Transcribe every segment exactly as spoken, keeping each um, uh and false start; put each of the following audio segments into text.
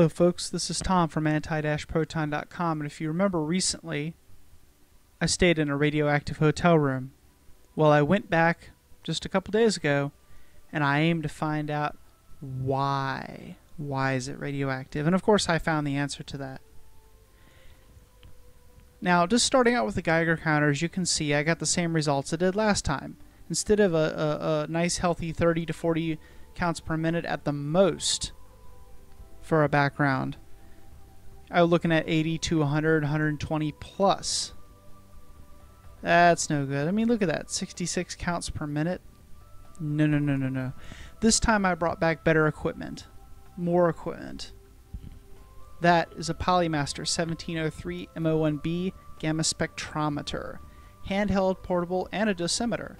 Hello folks, this is Tom from anti proton dot com, and if you remember recently, I stayed in a radioactive hotel room. Well, I went back just a couple days ago, and I aimed to find out why. Why is it radioactive? And of course I found the answer to that. Now, just starting out with the Geiger counters, you can see I got the same results I did last time. Instead of a, a, a nice healthy thirty to forty counts per minute at the most, for a background, I was looking at eighty to one hundred, one twenty plus. That's no good. I mean, look at that, sixty-six counts per minute. No, no, no, no, no. This time I brought back better equipment, more equipment. That is a Polimaster seventeen oh three M O one B gamma spectrometer, handheld, portable, and a dosimeter.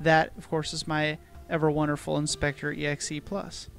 That, of course, is my ever wonderful Inspector E X P plus.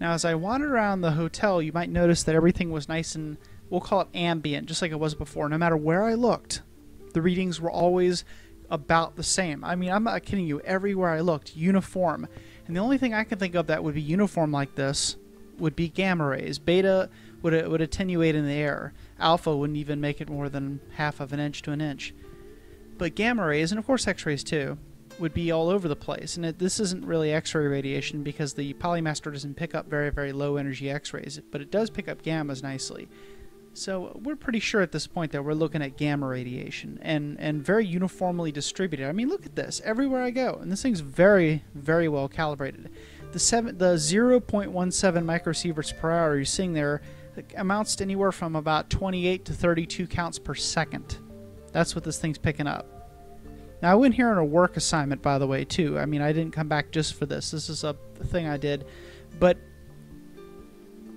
Now, as I wandered around the hotel, you might notice that everything was nice and, we'll call it ambient, just like it was before. No matter where I looked, the readings were always about the same. I mean, I'm not kidding you. Everywhere I looked, uniform. And the only thing I can think of that would be uniform like this would be gamma rays. Beta would, would attenuate in the air. Alpha wouldn't even make it more than half of an inch to an inch. But gamma rays, and of course x-rays too, would be all over the place, and it, this isn't really x-ray radiation because the Polymaster doesn't pick up very very low energy x-rays, but it does pick up gammas nicely. So we're pretty sure at this point that we're looking at gamma radiation, and and very uniformly distributed. I mean, look at this, everywhere I go, and this thing's very very well calibrated. The seven the zero point one seven microsieverts per hour you're seeing there amounts to anywhere from about twenty-eight to thirty-two counts per second. That's what this thing's picking up. Now, I went here on a work assignment, by the way, too. I mean, I didn't come back just for this. This is a thing I did. But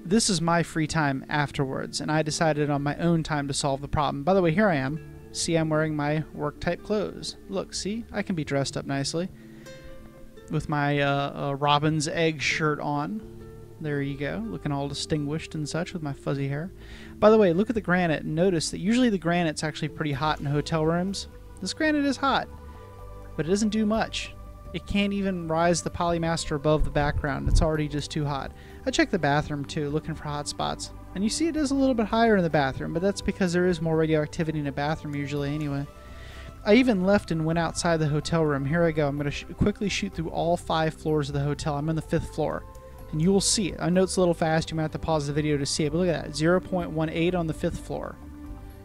this is my free time afterwards, and I decided on my own time to solve the problem. By the way, here I am. See, I'm wearing my work-type clothes. Look, see? I can be dressed up nicely with my uh, uh, Robin's Egg shirt on. There you go, looking all distinguished and such with my fuzzy hair. By the way, look at the granite. Notice that usually the granite's actually pretty hot in hotel rooms. This granite is hot, but it doesn't do much. It can't even rise the Polymaster above the background. It's already just too hot. I checked the bathroom too, looking for hot spots. And you see it is a little bit higher in the bathroom, but that's because there is more radioactivity in a bathroom usually anyway. I even left and went outside the hotel room. Here I go. I'm going to sh quickly shoot through all five floors of the hotel. I'm on the fifth floor, and you will see it. I know it's a little fast. You might have to pause the video to see it, but look at that. zero point one eight on the fifth floor.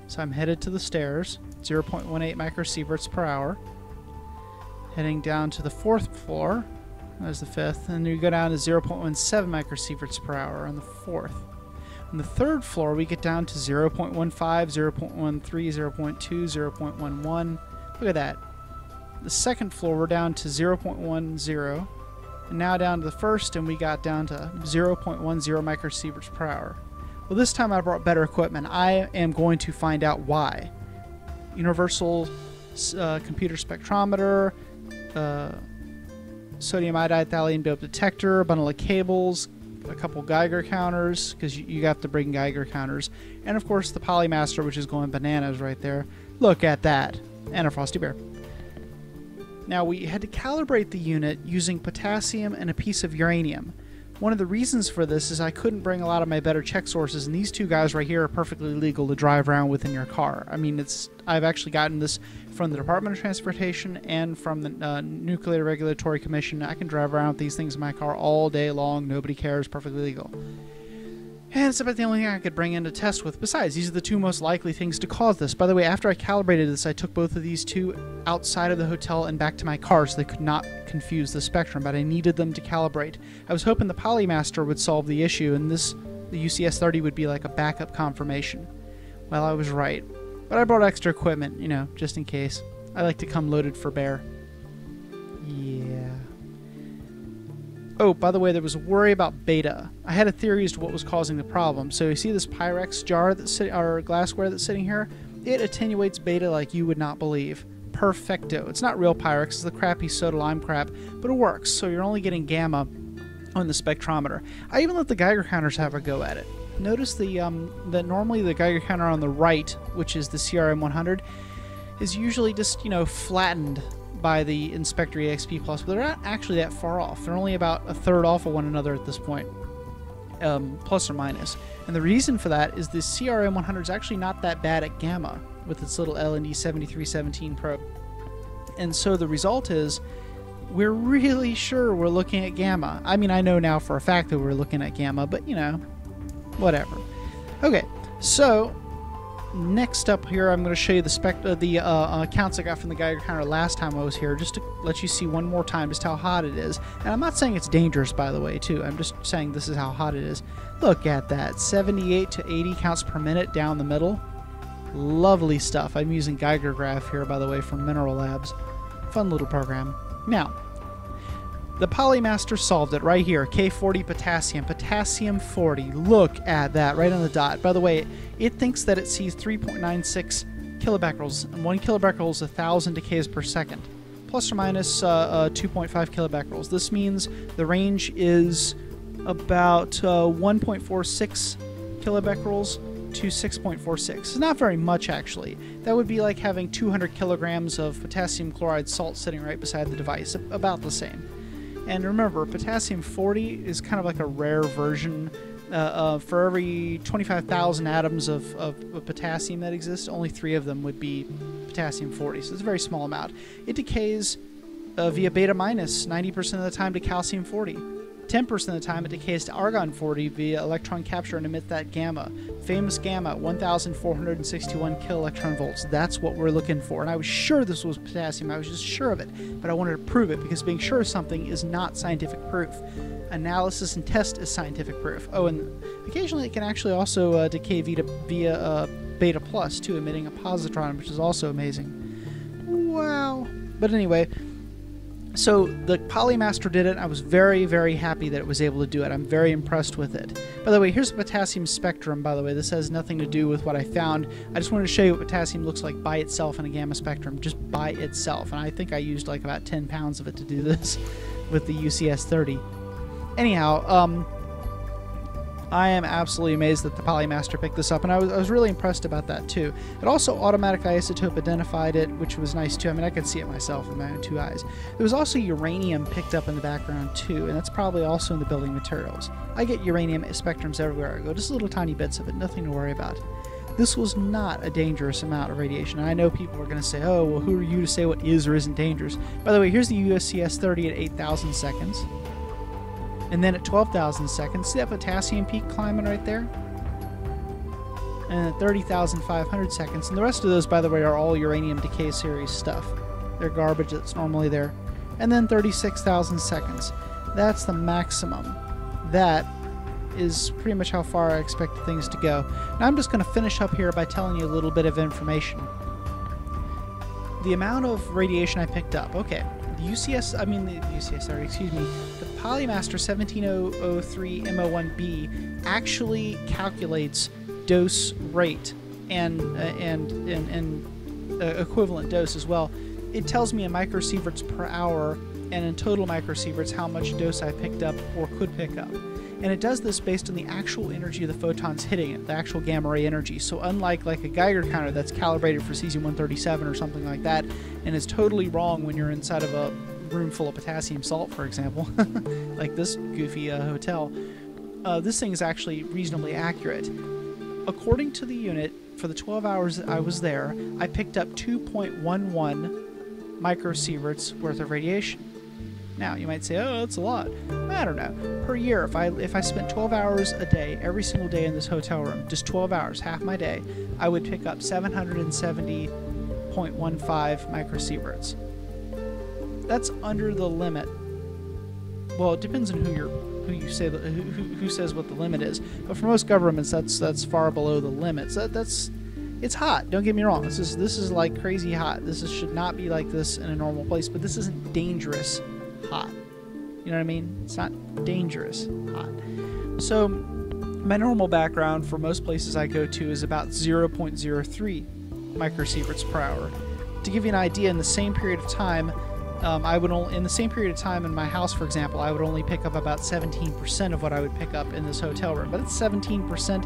So I'm headed to the stairs, zero point one eight microsieverts per hour. Heading down to the fourth floor, there's the fifth, and you go down to zero point one seven microsieverts per hour on the fourth. On the third floor, we get down to zero point one five, zero point one three, zero point two, zero point one one. Look at that. The second floor, we're down to zero point one zero, and now down to the first, and we got down to zero point one zero microsieverts per hour. Well, this time I brought better equipment. I am going to find out why. Universal uh, computer spectrometer, uh, sodium iodide thallium dope detector, a bundle of cables, a couple Geiger counters, because you, you have to bring Geiger counters, and of course the Polymaster, which is going bananas right there. Look at that, and a Frosty Bear. Now, we had to calibrate the unit using potassium and a piece of uranium. One of the reasons for this is I couldn't bring a lot of my better check sources, and these two guys right here are perfectly legal to drive around with in your car. I mean, it's I've actually gotten this from the Department of Transportation and from the uh, Nuclear Regulatory Commission. I can drive around with these things in my car all day long. Nobody cares. Perfectly legal. And it's about the only thing I could bring in to test with. Besides, these are the two most likely things to cause this. By the way, after I calibrated this, I took both of these two outside of the hotel and back to my car so they could not confuse the spectrum, but I needed them to calibrate. I was hoping the Polymaster would solve the issue, and this, the U C S thirty, would be like a backup confirmation. Well, I was right, but I brought extra equipment, you know, just in case. I like to come loaded for bear. Yeah. Oh, by the way, there was a worry about beta. I had a theory as to what was causing the problem. So you see this Pyrex jar that's sitting, or glassware that's sitting here? It attenuates beta like you would not believe. Perfecto. It's not real Pyrex, it's the crappy soda lime crap, but it works, so you're only getting gamma on the spectrometer. I even let the Geiger counters have a go at it. Notice the um, that normally the Geiger counter on the right, which is the C R M one hundred, is usually just, you know, flattened by the Inspector E X P plus, but they're not actually that far off. They're only about a third off of one another at this point. um, plus or minus. And the reason for that is this C R M one hundred is actually not that bad at gamma with its little L N D seventy-three seventeen probe. And so the result is we're really sure we're looking at gamma. I mean, I know now for a fact that we're looking at gamma, but you know, whatever. Okay, so next up here, I'm going to show you the spec uh, the uh, counts I got from the Geiger counter last time I was here, just to let you see one more time just how hot it is. And I'm not saying it's dangerous, by the way, too. I'm just saying this is how hot it is. Look at that, seventy-eight to eighty counts per minute down the middle. Lovely stuff. I'm using Geiger Graph here, by the way, from Mineral Labs. Fun little program. Now, the Polimaster solved it right here. K forty potassium. Potassium forty. Look at that, right on the dot. By the way, it thinks that it sees three point nine six kilobecquerels, and one kilobecquerel is one thousand decays per second, plus or minus uh, uh, two point five kilobecquerels. This means the range is about uh, one point four six kilobecquerels to six point four six. It's not very much, actually. That would be like having two hundred kilograms of potassium chloride salt sitting right beside the device, about the same. And remember, potassium forty is kind of like a rare version. Uh, uh, for every twenty-five thousand atoms of, of, of potassium that exists, only three of them would be potassium forty, so it's a very small amount. It decays uh, via beta minus ninety percent of the time to calcium forty. ten percent of the time it decays to argon forty via electron capture and emit that gamma. Famous gamma, one thousand four hundred sixty-one kilo electron volts. That's what we're looking for. And I was sure this was potassium. I was just sure of it. But I wanted to prove it, because being sure of something is not scientific proof. Analysis and test is scientific proof. Oh, and occasionally it can actually also uh, decay via, via uh, beta plus, too, emitting a positron, which is also amazing. Wow. But anyway, so the Polimaster did it. I was very, very happy that it was able to do it. I'm very impressed with it. By the way, here's the potassium spectrum, by the way. This has nothing to do with what I found. I just wanted to show you what potassium looks like by itself in a gamma spectrum, just by itself. And I think I used like about ten pounds of it to do this with the U C S thirty. Anyhow, um, I am absolutely amazed that the Polimaster picked this up, and I was, I was really impressed about that, too. It also automatically isotope identified it, which was nice, too. I mean, I could see it myself with my own two eyes. There was also uranium picked up in the background, too, and that's probably also in the building materials. I get uranium spectrums everywhere I go, just little tiny bits of it, nothing to worry about. This was not a dangerous amount of radiation. I know people are going to say, oh, well, who are you to say what is or isn't dangerous? By the way, here's the U C S thirty at eight thousand seconds. And then at twelve thousand seconds, see that potassium peak climbing right there? And at thirty thousand five hundred seconds. And the rest of those, by the way, are all uranium decay series stuff. They're garbage that's normally there. And then thirty-six thousand seconds. That's the maximum. That is pretty much how far I expect things to go. Now I'm just going to finish up here by telling you a little bit of information. The amount of radiation I picked up. Okay. The U C S, I mean the U C S, sorry, excuse me. The Polimaster seventeen oh oh three M O one B actually calculates dose rate and uh, and and, and uh, equivalent dose as well. It tells me in microsieverts per hour and in total microsieverts how much dose I picked up or could pick up. And it does this based on the actual energy of the photons hitting it, the actual gamma ray energy. So unlike like a Geiger counter that's calibrated for C S one thirty-seven or something like that, and is totally wrong when you're inside of a room full of potassium salt, for example, like this goofy uh, hotel, uh, this thing is actually reasonably accurate. According to the unit, for the twelve hours that I was there, I picked up two point one one microsieverts worth of radiation. Now, you might say, oh, that's a lot. I don't know. Per year, if I if I spent twelve hours a day, every single day in this hotel room, just twelve hours, half my day, I would pick up seven hundred seventy point one five microsieverts. That's under the limit. Well, it depends on who you're, who you say, who, who says what the limit is. But for most governments, that's that's far below the limit. So that, that's it's hot. Don't get me wrong. This is this is like crazy hot. This is, should not be like this in a normal place. But this isn't dangerous hot. You know what I mean? It's not dangerous hot. So my normal background for most places I go to is about zero point zero three microsieverts per hour. To give you an idea, in the same period of time, um, I would only, in the same period of time in my house, for example, I would only pick up about seventeen percent of what I would pick up in this hotel room. But it's seventeen percent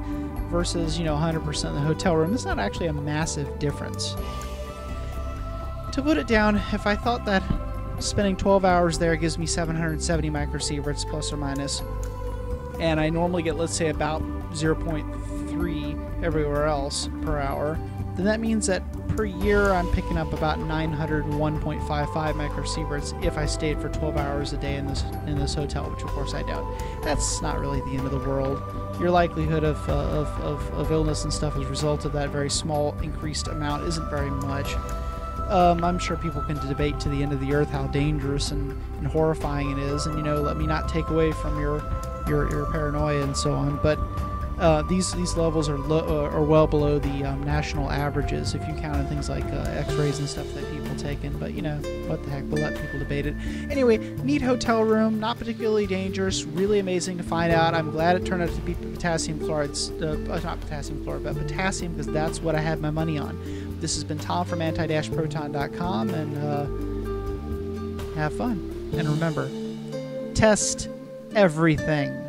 versus, you know, one hundred percent in the hotel room. It's not actually a massive difference. To put it down, if I thought that spending twelve hours there gives me seven hundred seventy microsieverts plus or minus, and I normally get, let's say, about zero point three everywhere else per hour, then that means that per year I'm picking up about nine hundred one point five five microsieverts if I stayed for twelve hours a day in this in this hotel, which of course I don't. That's not really the end of the world. Your likelihood of, uh, of, of, of illness and stuff as a result of that very small increased amount isn't very much. Um, I'm sure people can debate to the end of the earth how dangerous and, and horrifying it is, and, you know, let me not take away from your your, your paranoia and so on, but uh, these these levels are, lo are well below the um, national averages if you count in things like uh, x-rays and stuff that people take in, but, you know, what the heck, we'll let people debate it. Anyway, neat hotel room, not particularly dangerous, really amazing to find out. I'm glad it turned out to be potassium chloride, uh, not potassium chloride, but potassium, because that's what I had my money on. This has been Tom from anti dash proton dot com, and uh, have fun. And remember, test everything.